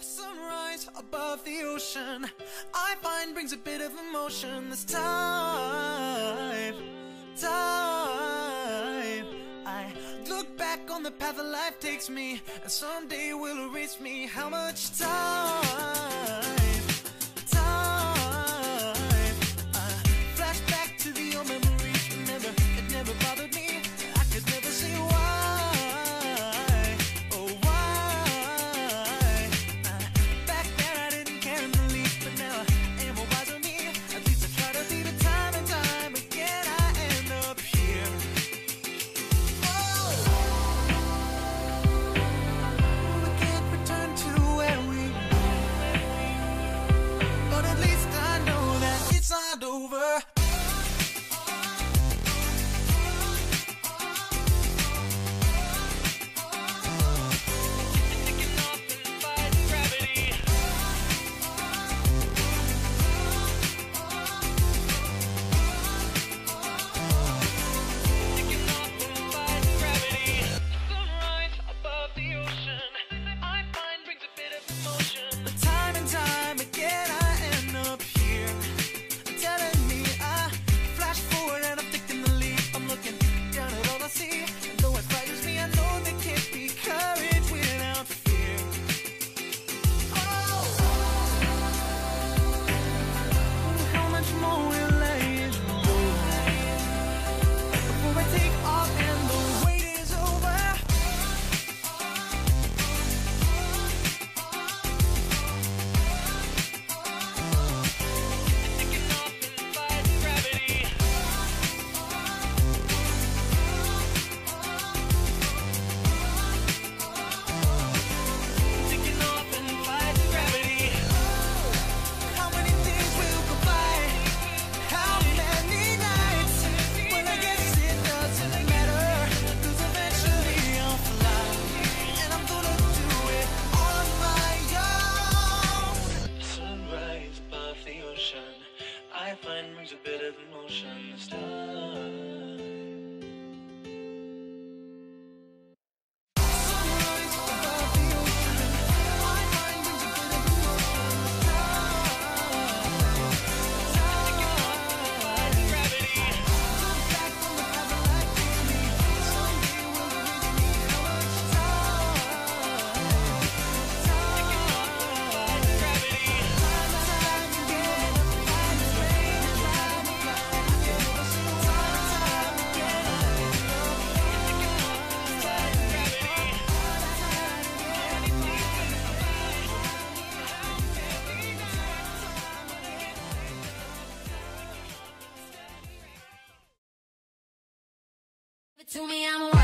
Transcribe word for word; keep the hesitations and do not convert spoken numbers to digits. A sunrise above the ocean, I find brings a bit of emotion. This time, time, I look back on the path that life takes me, and someday will erase me. How much time? Brings a bit of emotion this time. To me, I'm a